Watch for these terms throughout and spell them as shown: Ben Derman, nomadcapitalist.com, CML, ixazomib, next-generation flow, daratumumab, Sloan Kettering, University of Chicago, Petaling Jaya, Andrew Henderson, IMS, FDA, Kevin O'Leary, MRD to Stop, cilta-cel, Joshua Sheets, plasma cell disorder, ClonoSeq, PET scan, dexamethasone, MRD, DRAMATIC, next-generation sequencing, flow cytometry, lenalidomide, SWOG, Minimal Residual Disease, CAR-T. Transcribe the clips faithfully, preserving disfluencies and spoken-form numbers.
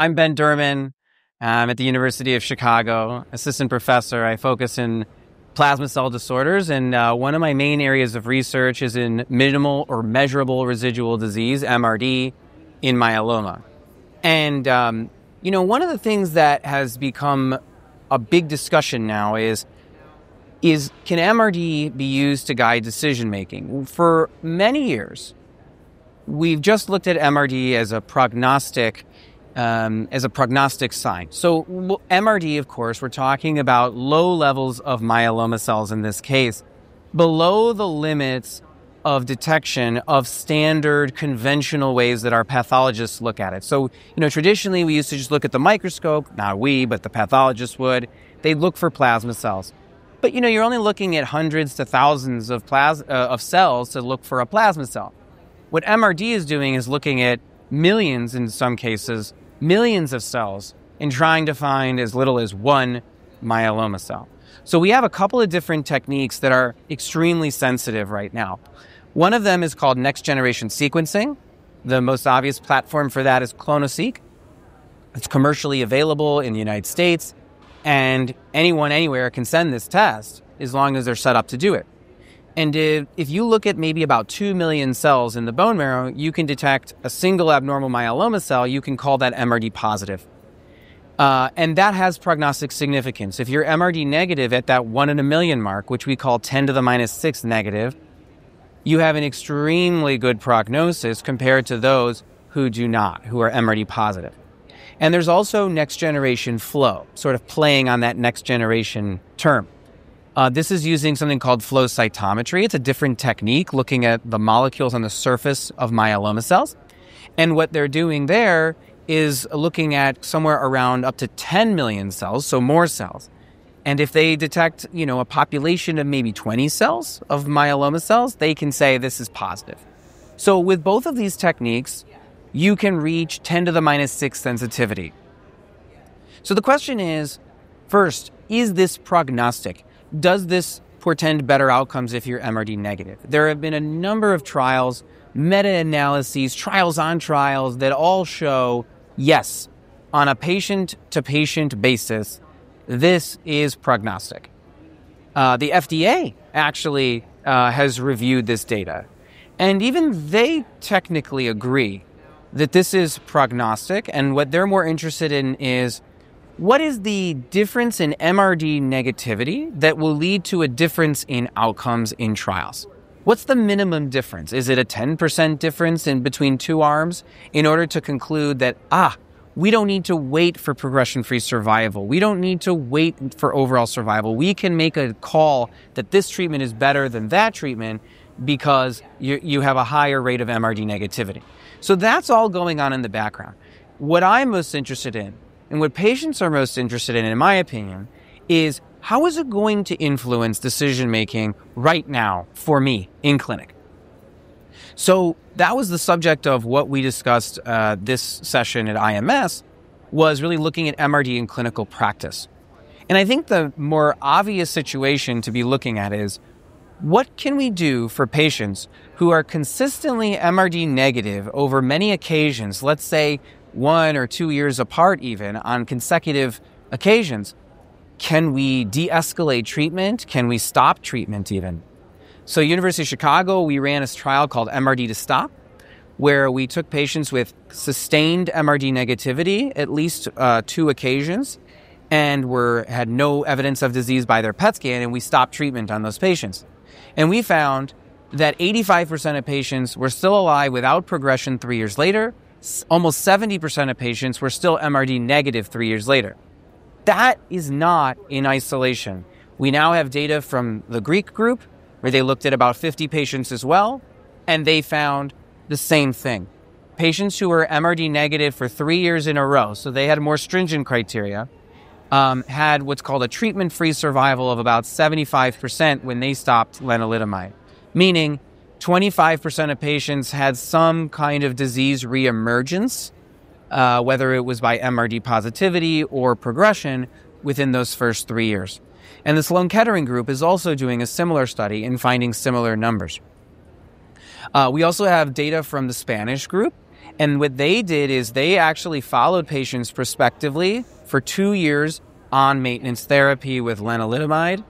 I'm Ben Derman. I'm at the University of Chicago, assistant professor. I focus in plasma cell disorders, and uh, one of my main areas of research is in minimal or measurable residual disease, M R D, in myeloma. And, um, you know, one of the things that has become a big discussion now is, is can M R D be used to guide decision-making? For many years, we've just looked at M R D as a prognostic Um, as a prognostic sign. So M R D, of course, we're talking about low levels of myeloma cells in this case, below the limits of detection of standard conventional ways that our pathologists look at it. So, you know, traditionally we used to just look at the microscope, not we, but the pathologists would. They'd look for plasma cells. But, you know, you're only looking at hundreds to thousands of, plas- uh, of cells to look for a plasma cell. What M R D is doing is looking at millions, in some cases, millions of cells in trying to find as little as one myeloma cell. So we have a couple of different techniques that are extremely sensitive right now. One of them is called next-generation sequencing. The most obvious platform for that is ClonoSeq. It's commercially available in the United States, and anyone anywhere can send this test as long as they're set up to do it. And if, if you look at maybe about two million cells in the bone marrow, you can detect a single abnormal myeloma cell. You can call that M R D positive. Uh, and that has prognostic significance. If you're M R D negative at that one in a million mark, which we call ten to the minus six negative, you have an extremely good prognosis compared to those who do not, who are M R D positive. And there's also next-generation flow, sort of playing on that next-generation term. Uh, this is using something called flow cytometry. It's a different technique looking at the molecules on the surface of myeloma cells. And what they're doing there is looking at somewhere around up to ten million cells, so more cells. And if they detect, you know, a population of maybe twenty cells of myeloma cells, they can say this is positive. So with both of these techniques, you can reach ten to the minus six sensitivity. So the question is, first, is this prognostic? Does this portend better outcomes if you're M R D negative? There have been a number of trials, meta-analyses, trials on trials that all show, yes, on a patient-to-patient basis, this is prognostic. Uh, the F D A actually uh, has reviewed this data, and even they technically agree that this is prognostic, and what they're more interested in is, what is the difference in M R D negativity that will lead to a difference in outcomes in trials? What's the minimum difference? Is it a ten percent difference in between two arms in order to conclude that, ah, we don't need to wait for progression-free survival. We don't need to wait for overall survival. We can make a call that this treatment is better than that treatment because you, you have a higher rate of M R D negativity. So that's all going on in the background. What I'm most interested in, and what patients are most interested in, in my opinion, is how is it going to influence decision-making right now for me in clinic? So that was the subject of what we discussed uh, this session at I M S, was really looking at M R D in clinical practice. And I think the more obvious situation to be looking at is, what can we do for patients who are consistently M R D negative over many occasions, let's say one or two years apart even, on consecutive occasions? Can we de-escalate treatment? Can we stop treatment even? So University of Chicago, we ran a trial called M R D to Stop, where we took patients with sustained M R D negativity, at least uh, two occasions, and were had no evidence of disease by their P E T scan, and we stopped treatment on those patients. And we found that eighty-five percent of patients were still alive without progression three years later. Almost seventy percent of patients were still M R D negative three years later. That is not in isolation. We now have data from the Greek group, where they looked at about fifty patients as well, and they found the same thing. Patients who were M R D negative for three years in a row, so they had more stringent criteria, um, had what's called a treatment-free survival of about seventy-five percent when they stopped lenalidomide, meaning twenty-five percent of patients had some kind of disease reemergence, uh, whether it was by M R D positivity or progression within those first three years. And the Sloan Kettering group is also doing a similar study and finding similar numbers. Uh, we also have data from the Spanish group, And what they did is they actually followed patients prospectively for two years on maintenance therapy with lenalidomide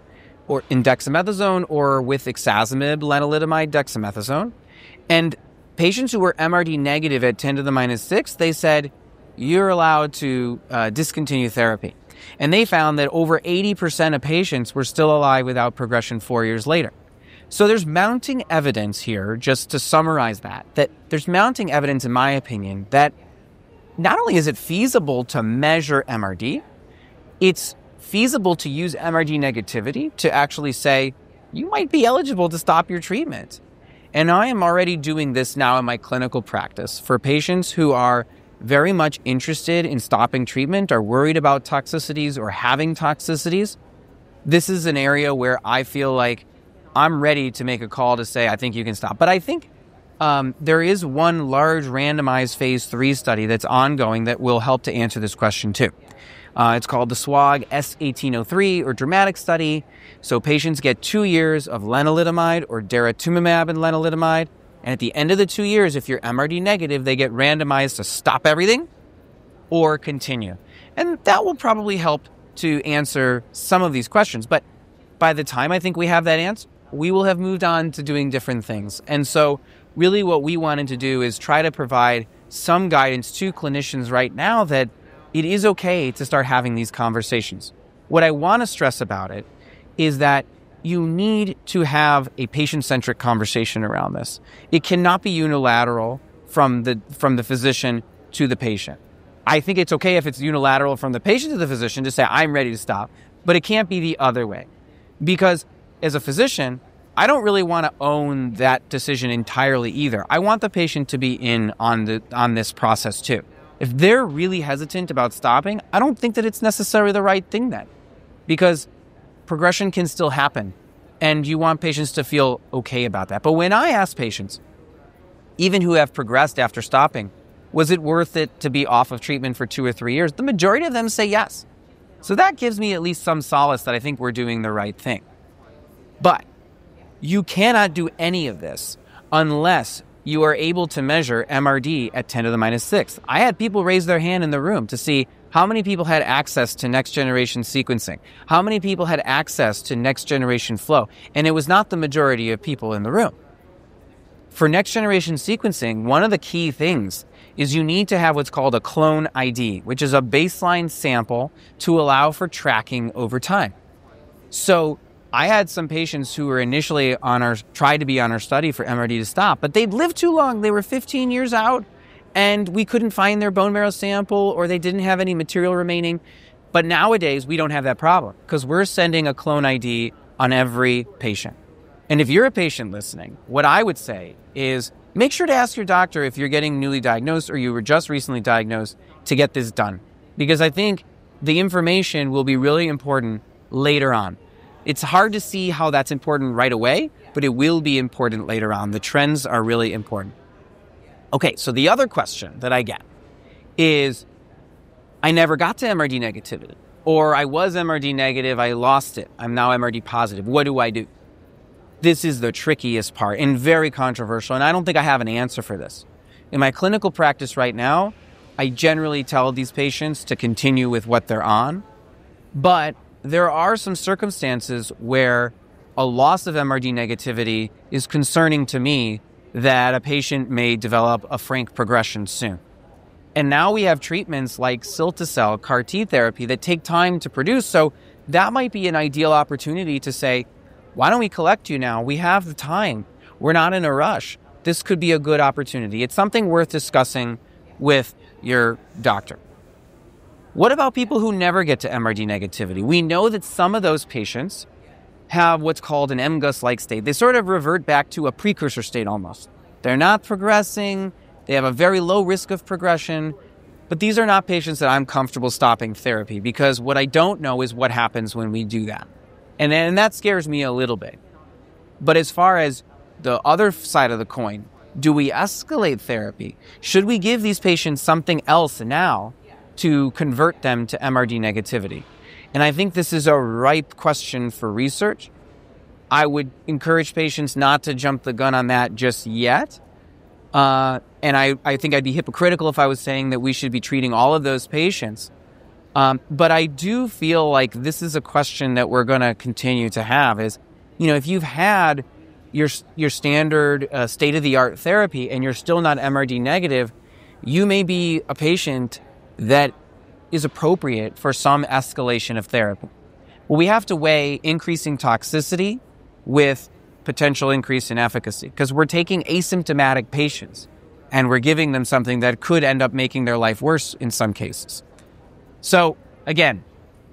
or in dexamethasone or with ixazomib, lenalidomide, dexamethasone. And patients who were M R D negative at ten to the minus six, they said, you're allowed to uh, discontinue therapy. And they found that over eighty percent of patients were still alive without progression four years later. So there's mounting evidence here, just to summarize that, that there's mounting evidence, in my opinion, that not only is it feasible to measure M R D, it's feasible to use M R D negativity to actually say, you might be eligible to stop your treatment. And I am already doing this now in my clinical practice for patients who are very much interested in stopping treatment, are worried about toxicities or having toxicities. This is an area where I feel like I'm ready to make a call to say, I think you can stop. But I think um, there is one large randomized phase three study that's ongoing that will help to answer this question too. Uh, it's called the SWOG S eighteen oh three or DRAMATIC study. So patients get two years of lenalidomide or daratumumab and lenalidomide. And at the end of the two years, if you're M R D negative, they get randomized to stop everything or continue. And that will probably help to answer some of these questions. But by the time I think we have that answer, we will have moved on to doing different things. And so really what we wanted to do is try to provide some guidance to clinicians right now that it is okay to start having these conversations. What I want to stress about it is that you need to have a patient-centric conversation around this. It cannot be unilateral from the from the physician to the patient. I think it's okay if it's unilateral from the patient to the physician to say, I'm ready to stop, but it can't be the other way. Because as a physician, I don't really want to own that decision entirely either. I want the patient to be in on the on this process too. If they're really hesitant about stopping, I don't think that it's necessarily the right thing then. Because progression can still happen, and you want patients to feel okay about that. But when I ask patients, even who have progressed after stopping, was it worth it to be off of treatment for two or three years? The majority of them say yes. So that gives me at least some solace that I think we're doing the right thing. But you cannot do any of this unless you are able to measure M R D at ten to the minus six. I had people raise their hand in the room to see how many people had access to next-generation sequencing? How many people had access to next-generation flow? And it was not the majority of people in the room. For next-generation sequencing, one of the key things is you need to have what's called a clone I D, which is a baseline sample to allow for tracking over time. So I had some patients who were initially on our, tried to be on our study for M R D to stop, but they'd lived too long. They were fifteen years out. And we couldn't find their bone marrow sample, or they didn't have any material remaining. But nowadays, we don't have that problem because we're sending a clone I D on every patient. And if you're a patient listening, what I would say is make sure to ask your doctor if you're getting newly diagnosed or you were just recently diagnosed to get this done. Because I think the information will be really important later on. It's hard to see how that's important right away, but it will be important later on. The trends are really important. Okay, so the other question that I get is, I never got to M R D negativity, or I was M R D negative, I lost it, I'm now M R D positive, what do I do? This is the trickiest part and very controversial, and I don't think I have an answer for this. In my clinical practice right now, I generally tell these patients to continue with what they're on, but there are some circumstances where a loss of M R D negativity is concerning to me, that a patient may develop a frank progression soon. And now we have treatments like cilta-cel, C A R T therapy, that take time to produce. So that might be an ideal opportunity to say, why don't we collect you now? We have the time. We're not in a rush. This could be a good opportunity. It's something worth discussing with your doctor. What about people who never get to M R D negativity? We know that some of those patients have what's called an M G U S-like state. They sort of revert back to a precursor state almost. They're not progressing. They have a very low risk of progression. But these are not patients that I'm comfortable stopping therapy because what I don't know is what happens when we do that. And, and that scares me a little bit. But as far as the other side of the coin, do we escalate therapy? Should we give these patients something else now to convert them to M R D negativity? And I think this is a ripe question for research. I would encourage patients not to jump the gun on that just yet. Uh, And I, I think I'd be hypocritical if I was saying that we should be treating all of those patients. Um, but I do feel like this is a question that we're going to continue to have is, you know, if you've had your your standard uh, state-of-the-art therapy and you're still not M R D negative, you may be a patient that is appropriate for some escalation of therapy. Well, we have to weigh increasing toxicity with potential increase in efficacy because we're taking asymptomatic patients and we're giving them something that could end up making their life worse in some cases. So again,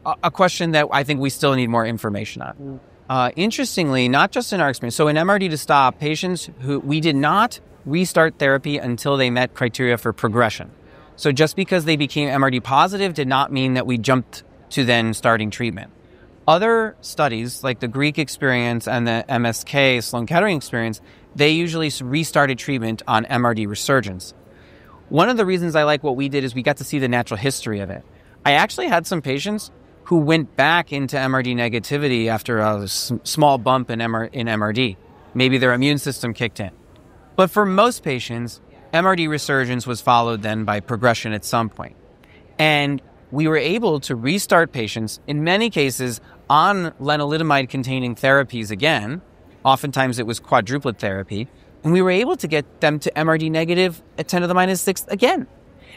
a, a question that I think we still need more information on. Uh, interestingly, not just in our experience, so in M R D to Stop, patients who we did not restart therapy until they met criteria for progression. So just because they became M R D positive did not mean that we jumped to then starting treatment. Other studies, like the Greek experience and the M S K, Sloan Kettering experience, they usually restarted treatment on M R D resurgence. One of the reasons I like what we did is we got to see the natural history of it. I actually had some patients who went back into M R D negativity after a s- small bump in M R- in M R D. Maybe their immune system kicked in. But for most patients, M R D resurgence was followed then by progression at some point. And we were able to restart patients, in many cases, on lenalidomide-containing therapies again. Oftentimes it was quadruplet therapy. And we were able to get them to M R D negative at ten to the minus sixth again.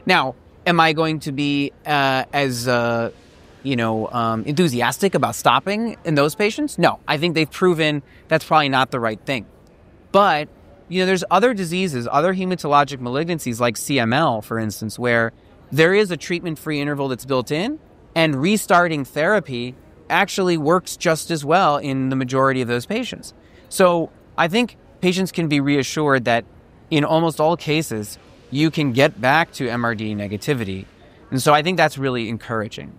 Now, am I going to be uh, as, uh, you know, um, enthusiastic about stopping in those patients? No, I think they've proven that's probably not the right thing. But, you know, there's other diseases, other hematologic malignancies like C M L, for instance, where there is a treatment-free interval that's built in, and restarting therapy actually works just as well in the majority of those patients. So I think patients can be reassured that in almost all cases, you can get back to M R D negativity. And so I think that's really encouraging.